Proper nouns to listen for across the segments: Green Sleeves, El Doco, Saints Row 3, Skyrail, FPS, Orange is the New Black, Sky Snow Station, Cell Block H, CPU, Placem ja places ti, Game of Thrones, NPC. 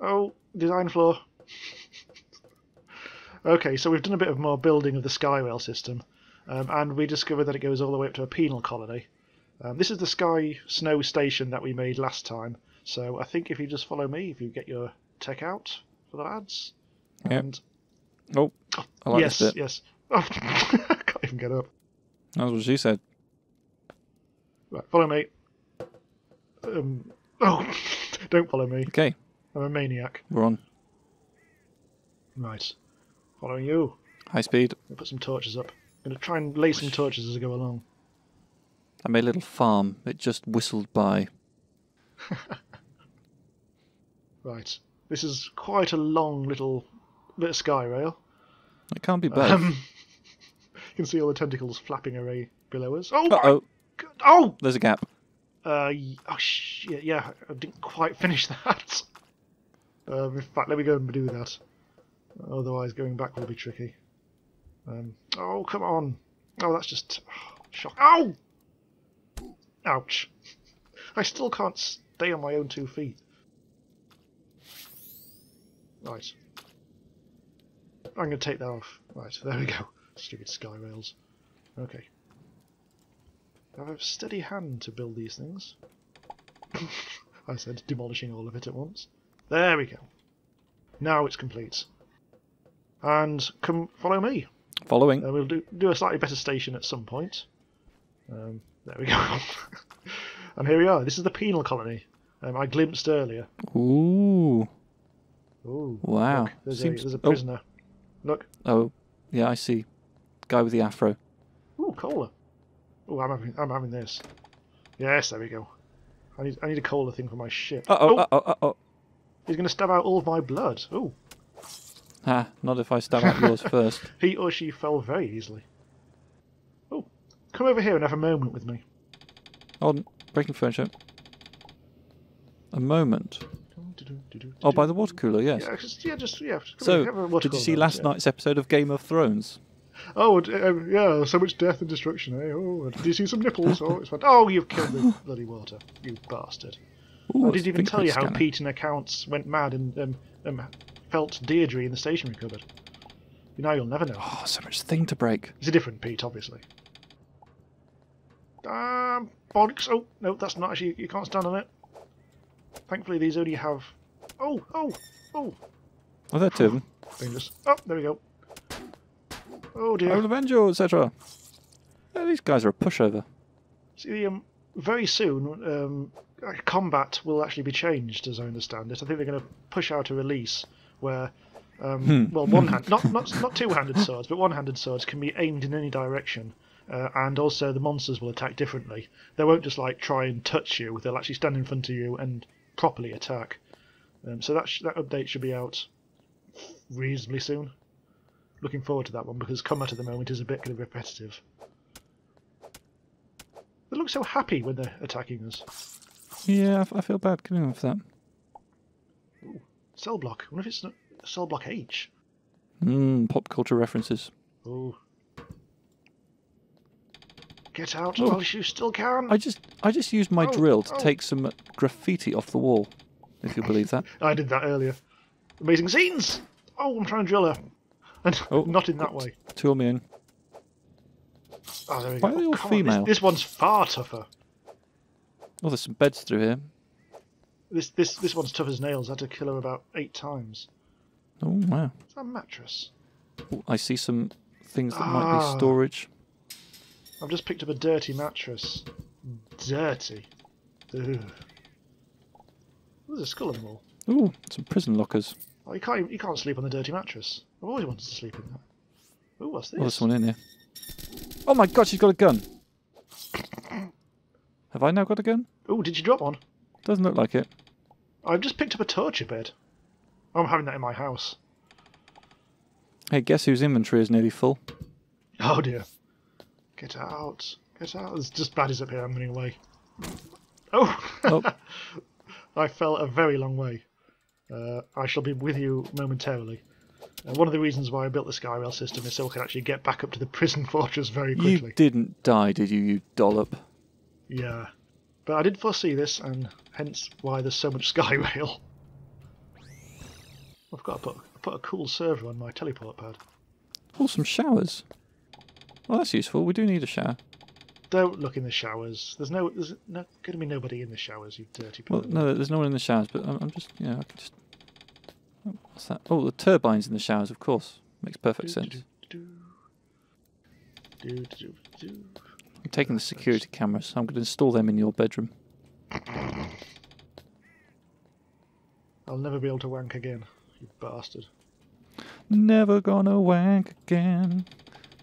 Oh, design flaw. Okay, so we've done a bit of more building of the Skyrail system, and we discovered that it goes all the way up to a penal colony. This is the Sky Snow Station that we made last time, so I think if you just follow me, if you get your tech out for the lads. Yep. And... oh, I like this bit. Yes. Oh, I can't even get up. That's what she said. Right, follow me. Oh, don't follow me. Okay. I'm a maniac. We're on. Right. Following you. High speed. I'll put some torches up. I'm going to try and lay some torches as I go along. I made a little farm. It just whistled by. Right. This is quite a long little bit of sky rail. It can't be bad. You can see all the tentacles flapping away below us. Oh! Uh-oh. Oh! There's a gap. Oh, shit, yeah, I didn't quite finish that. In fact, let me go and do that. Otherwise, going back will be tricky. Oh, come on. Oh, that's just... oh, shock. Ow! Ouch. I still can't stay on my own 2 feet. Right. I'm going to take that off. Right, there we go. Stupid sky rails. Okay. I have a steady hand to build these things. I said demolishing all of it at once. There we go. Now it's complete. And come follow me. Following. We'll do a slightly better station at some point. There we go. And here we are. This is the penal colony I glimpsed earlier. Ooh. Ooh. Wow. Look, there's a prisoner. Oh. Look. Oh, yeah, I see. Guy with the afro. Ooh, cola. Oh, I'm having this. Yes, there we go. I need a cola thing for my ship. Uh-oh, uh-oh, uh-oh. He's going to stab out all of my blood. Ooh. Ah, not if I stab out yours first. He or she fell very easily. Oh, come over here and have a moment with me. Hold on, breaking furniture. A moment. Oh, by the water cooler, yes. Yeah. So, did you see last night's episode of Game of Thrones? Oh, yeah, so much death and destruction, eh? Oh, did you see some nipples? Oh, it's fun. Oh, you've killed the bloody water, you bastard. Ooh, I didn't even tell you how Pete and accounts went mad and felt Deirdre in the stationery cupboard. You know, you'll never know. Oh, so much thing to break. It's a different Pete, obviously. Bollocks. Oh, no, that's not actually... you can't stand on it. Thankfully, these only have... oh, oh, oh. Oh, there are two of them. Dangerous. Oh, there we go. Oh dear. I will avenge you, etc. Oh, these guys are a pushover. See, very soon, combat will actually be changed, as I understand it. I think they're going to push out a release where, well, not two-handed swords, but one-handed swords can be aimed in any direction, and also the monsters will attack differently. They won't just like try and touch you; they'll actually stand in front of you and properly attack. So that update should be out reasonably soon. Looking forward to that one, because combat at the moment is a bit kind of repetitive. They look so happy when they're attacking us. Yeah, I feel bad coming on for that. Ooh, Cell Block. I wonder if it's not Cell Block H. Pop culture references. Oh. Get out whilst you still can. I just used my drill to take some graffiti off the wall, if you believe that. I did that earlier. Amazing scenes! Oh, I'm trying to drill her. And not in that way. Tool me in. Oh, there we go. Why are they all female? This one's far tougher. Oh, there's some beds through here. This one's tough as nails. I had to kill her about 8 times. Oh, wow. It's a mattress. Ooh, I see some things that might be storage. I've just picked up a dirty mattress. Dirty. Ugh. There's a skull on the wall. Ooh, some prison lockers. Oh, you can't sleep on the dirty mattress. I've always wanted to sleep in that. Ooh, what's this? Oh, there's someone in here. Oh my god, she's got a gun! Have I now got a gun? Ooh, did you drop one? Doesn't look like it. I've just picked up a torture bed. I'm having that in my house. Hey, guess whose inventory is nearly full? Oh dear. Get out. Get out. There's just baddies up here. I'm running away. Oh! I fell a very long way. I shall be with you momentarily. One of the reasons why I built the Skyrail system is so I can actually get back up to the prison fortress very quickly. You didn't die, did you, you dollop? Yeah. But I did foresee this, and hence why there's so much Skyrail. I've got to put a cool server on my teleport pad. Oh, some showers. Well, that's useful. We do need a shower. Don't look in the showers. There's going to be nobody in the showers, you dirty people. Well, no, there's no one in the showers, but I'm just, you know, I can just... Oh, what's that? Oh, the turbine's in the showers, of course. Makes perfect sense. I'm taking the security cameras, so I'm going to install them in your bedroom. I'll never be able to wank again, you bastard. Never gonna wank again.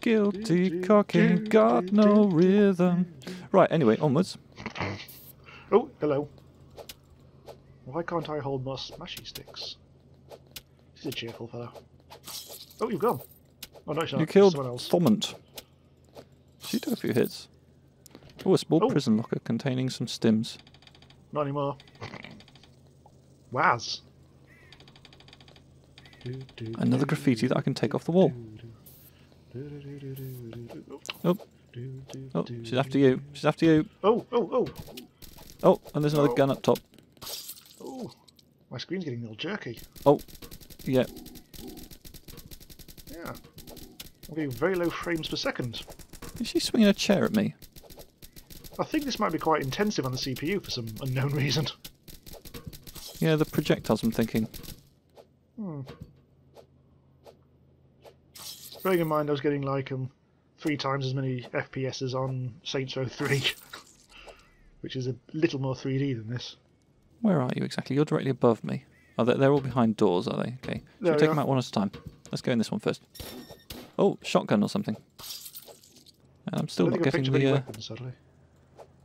Guilty cocking, got no rhythm. Right, anyway, onwards. Oh, hello. Why can't I hold my smashy sticks? He's a cheerful fellow. Oh, you've gone. Oh, no, you killed someone else. Thomant. She took a few hits. Oh, a small prison locker containing some stims. Not anymore. Waz. Another graffiti that I can take off the wall. Oh. Oh, she's after you. She's after you. Oh, oh, oh. Oh, and there's another gun up top. Oh, my screen's getting a little jerky. Oh, yeah. Yeah. I'm getting very low frames per second. Is she swinging a chair at me? I think this might be quite intensive on the CPU for some unknown reason. Yeah, the projectiles, I'm thinking. Hmm. Bearing in mind I was getting like 3 times as many FPSs on Saints Row 3, which is a little more 3D than this. Where are you exactly? You're directly above me. Oh, they're all behind doors, are they? Okay. Should we take them out one at a time? Let's go in this one first. Oh, shotgun or something. I'm still not getting the... weapons, sadly.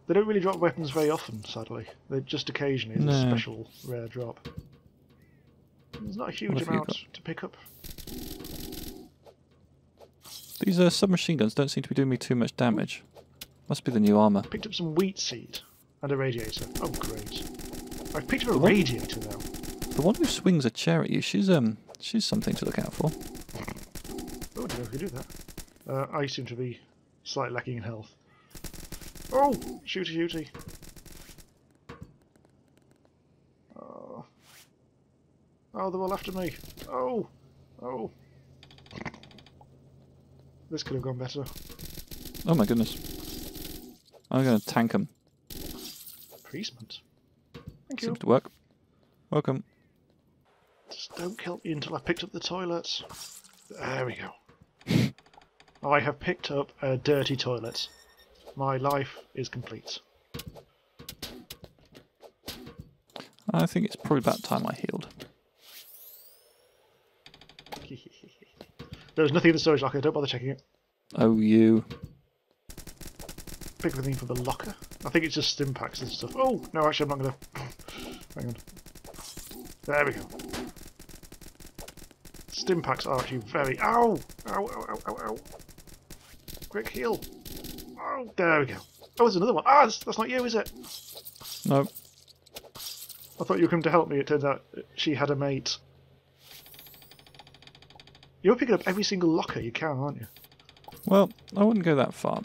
They don't really drop weapons very often, sadly. They just occasionally is a special rare drop. There's not a huge amount to pick up. These submachine guns don't seem to be doing me too much damage. Must be the new armour. Picked up some wheat seed and a radiator. Oh, great. I've picked up a radiator now. The one who swings a chair at you, she's something to look out for. Oh, I don't know if you do that. I seem to be slightly lacking in health. Oh! Shooty shooty. Oh. Oh, they're all after me. Oh! Oh. This could have gone better. Oh my goodness. I'm going to tank them. Appeasement. Thank you. Seems to work. Welcome. Just don't kill me until I've picked up the toilets. There we go. I have picked up a dirty toilet. My life is complete. I think it's probably about time I healed. There's nothing in the storage locker, don't bother checking it. Oh, you. Pick everything from the locker. I think it's just stim packs and stuff. Oh, no, actually, I'm not going to. Hang on. There we go. Stim packs are actually very. Ow! Ow, ow, ow, ow, ow. Quick heal. Oh, there we go. Oh, there's another one. Ah, that's not you, is it? No. I thought you were coming to help me. It turns out she had a mate. You're picking up every single locker you can, aren't you? Well, I wouldn't go that far.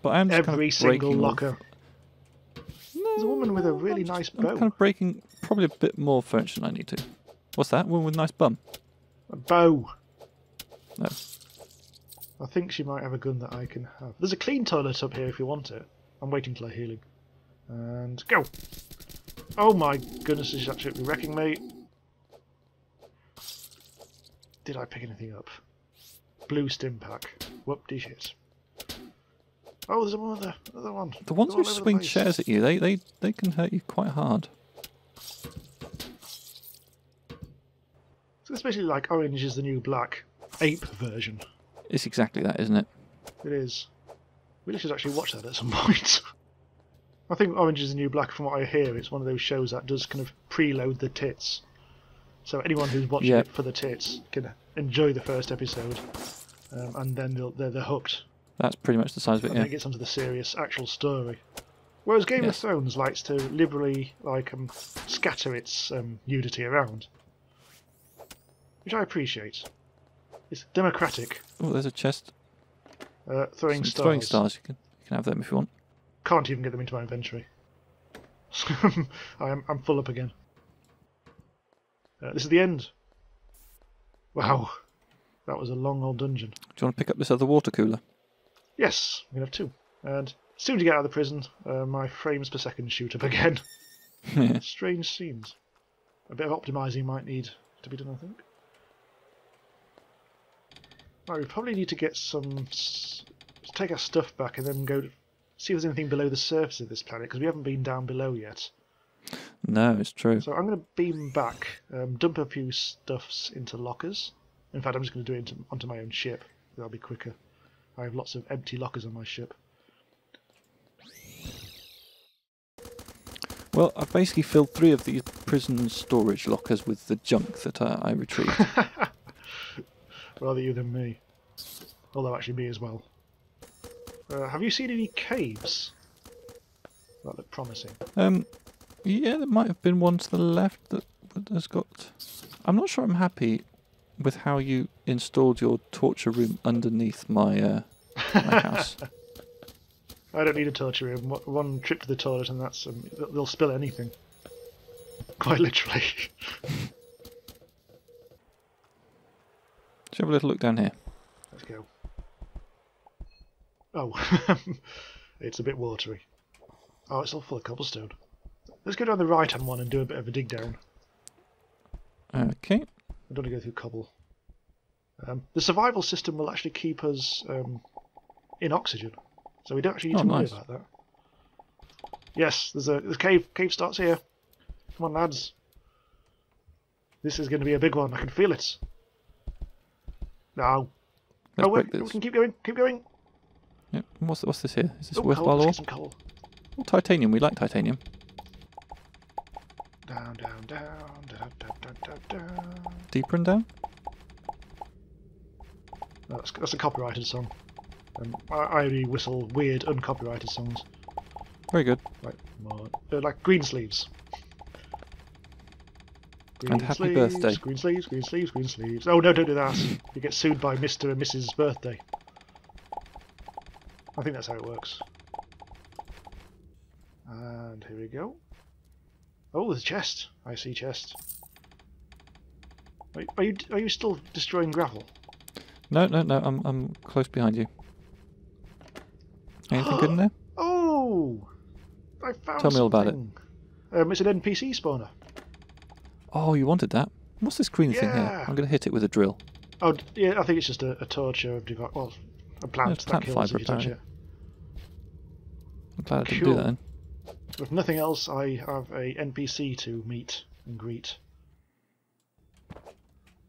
But I am just every single locker. No, there's a woman with a really nice bow. I'm kind of breaking probably a bit more furniture than I need to. What's that? Woman with a nice bum? A bow. No. I think she might have a gun that I can have. There's a clean toilet up here if you want it. I'm waiting till I heal him. And go! Oh my goodness, she's absolutely wrecking me. Did I pick anything up? Blue stim pack. Whoop-de shit. Oh, there's another one. The ones who swing chairs at you, they can hurt you quite hard. So it's basically like Orange is the New Black ape version. It's exactly that, isn't it? It is. We should actually watch that at some point. I think Orange is the New Black, from what I hear, it's one of those shows that does kind of preload the tits. So anyone who's watching it for the tits can enjoy the first episode, and then they're hooked. That's pretty much the size of it, and then it gets onto the serious, actual story. Whereas Game of Thrones likes to liberally scatter its nudity around. Which I appreciate. It's democratic. Oh, there's a chest. Throwing stars. Throwing stars. You can have them if you want. Can't even get them into my inventory. I'm full up again. This is the end. Wow. That was a long old dungeon. Do you want to pick up this other water cooler? Yes, we have two. And as soon as you get out of the prison, my frames per second shoot up again. Strange scenes. A bit of optimising might need to be done, I think. Right, we probably need to get some... take our stuff back and then go to see if there's anything below the surface of this planet, because we haven't been down below yet. No, it's true. So I'm going to beam back, dump a few stuffs into lockers. In fact, I'm just going to do it onto my own ship. That'll be quicker. I have lots of empty lockers on my ship. Well, I've basically filled 3 of these prison storage lockers with the junk that I retrieved. Rather you than me. Although actually me as well. Have you seen any caves? That look promising. Yeah, there might have been one to the left that has got... I'm not sure I'm happy with how you installed your torture room underneath my, my house. I don't need a torture room. One trip to the toilet and that's... they'll spill anything. Quite literally. Let's have a little look down here. Let's go. Oh, it's a bit watery. Oh, it's all full of cobblestone. Let's go down the right-hand one and do a bit of a dig down. Okay. I don't want to go through cobble. The survival system will actually keep us in oxygen, so we don't actually need to worry about that. Yes, there's a cave. Cave starts here. Come on, lads. This is going to be a big one. I can feel it. No. Let's we can keep going. Keep going. Yep. What's this here? Is this worthwhile ore? Coal. Oh, titanium. We like titanium. Down, down, down, down, down, down, down. Deeper and down? No, that's a copyrighted song. I only whistle weird, uncopyrighted songs. Very good. Like, more, like Green Sleeves. Green and happy sleeves, birthday. Green Sleeves, Green Sleeves, Green Sleeves. Oh no, don't do that. You get sued by Mr. and Mrs. Birthday. I think that's how it works. And here we go. Oh, there's a chest. I see chest. Are you still destroying gravel? No, no, no. I'm close behind you. Anything good in there? Oh, I found something. Tell me all about it. It's an NPC spawner. Oh, you wanted that. What's this green thing here? I'm going to hit it with a drill. Oh, yeah. I think it's just a torture of well, a plant that kills if you touch it. I'm glad I didn't do that then. If nothing else, I have a NPC to meet and greet.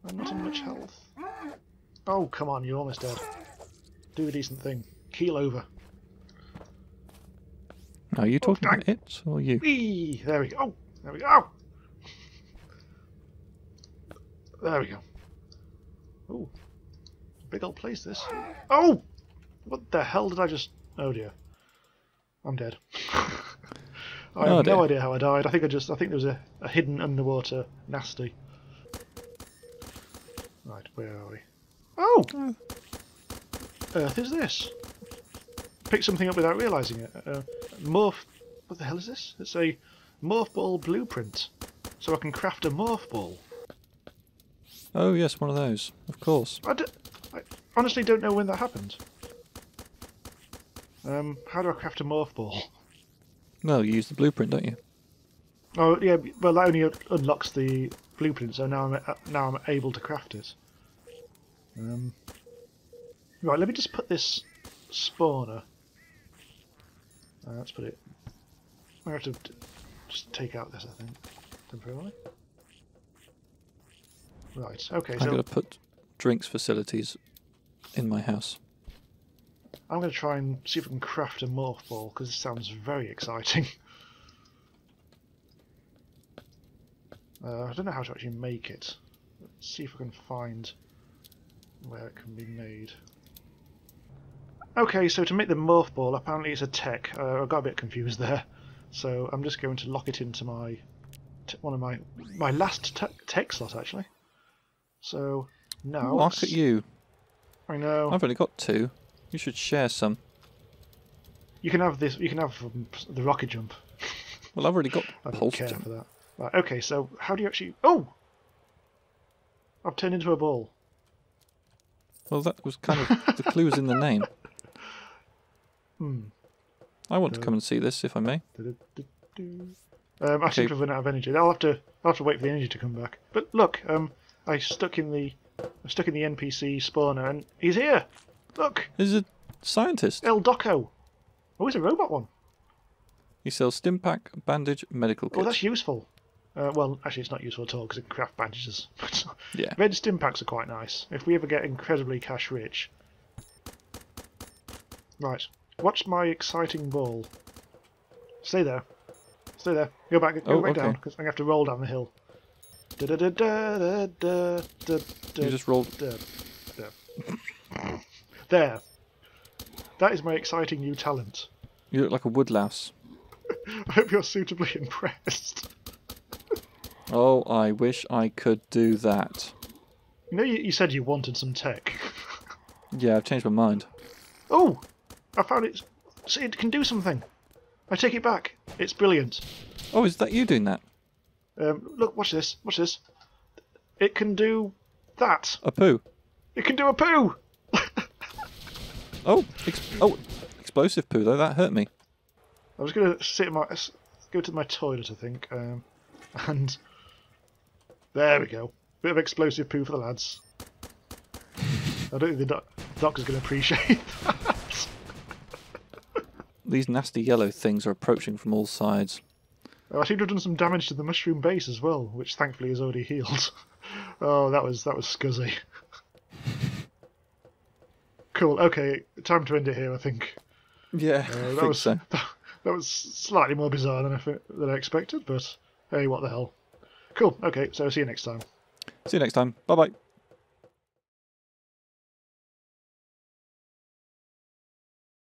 I'm not in much health. Oh, come on, you're almost dead. Do a decent thing. Keel over. Now, are you talking about it or you? Wee! There we go. Oh, there we go. There we go. Ooh. Big old place, this. Oh! What the hell did I just... Oh, dear. I'm dead. I have no idea how I died. I think there was a hidden underwater nasty. Right, where are we? Oh! Earth is this? Pick something up without realising it. Morph... What the hell is this? It's a morph ball blueprint. So I can craft a morph ball. Oh yes, one of those. Of course. I honestly don't know when that happened. How do I craft a morph ball? Well, you use the blueprint, don't you? Oh yeah, well that only unlocks the blueprint, so now I'm able to craft it. Right, let me just put this spawner. Let's put it. I have to just take out this, I think, temporarily. Right. Okay. I'm going to put drinks facilities in my house. I'm going to try and see if I can craft a morph ball, because it sounds very exciting. I don't know how to actually make it. Let's see if I can find where it can be made. Okay, so to make the morph ball, apparently it's a tech. I got a bit confused there. So I'm just going to lock it into my one of my last tech slot, actually. So now... Look at you. I know. I've only got 2. You should share some. You can have this. You can have the rocket jump. Well, I've already got. I don't care for that. Right, okay, so how do you actually? Oh, I've turned into a ball. Well, that was kind of... the clue was in the name. Hmm. I want to come and see this, if I may. I seem to have run out of energy. I'll have to wait for the energy to come back. But look, I stuck in the NPC spawner, and he's here. Look. He's a scientist. El Doco. Oh, he's a robot one. He sells stimpack, bandage, medical kit. Oh, that's useful. Well, actually, it's not useful at all because it can craft bandages. Yeah. Red stimpacks are quite nice. If we ever get incredibly cash rich. Right. Watch my exciting ball. Stay there. Stay there. Go back. Go back down because I'm gonna have to roll down the hill. You just rolled. There. That is my exciting new talent. You look like a woodlouse. I hope you're suitably impressed. Oh, I wish I could do that. You know, you said you wanted some tech. Yeah, I've changed my mind. Oh, I found it. So it can do something. I take it back. It's brilliant. Oh, is that you doing that? Look, watch this. Watch this. It can do that. A poo. It can do a poo. Explosive poo though. That hurt me. I was going to go to my toilet, I think, and there we go. Bit of explosive poo for the lads. I don't think the doctor's going to appreciate that. These nasty yellow things are approaching from all sides. I seem to have done some damage to the mushroom base as well, which thankfully is already healed. Oh, that was scuzzy. Cool. Okay, time to end it here, I think. Yeah, I think so. That was slightly more bizarre than I expected, but hey, what the hell. Cool, okay, so see you next time. See you next time. Bye-bye.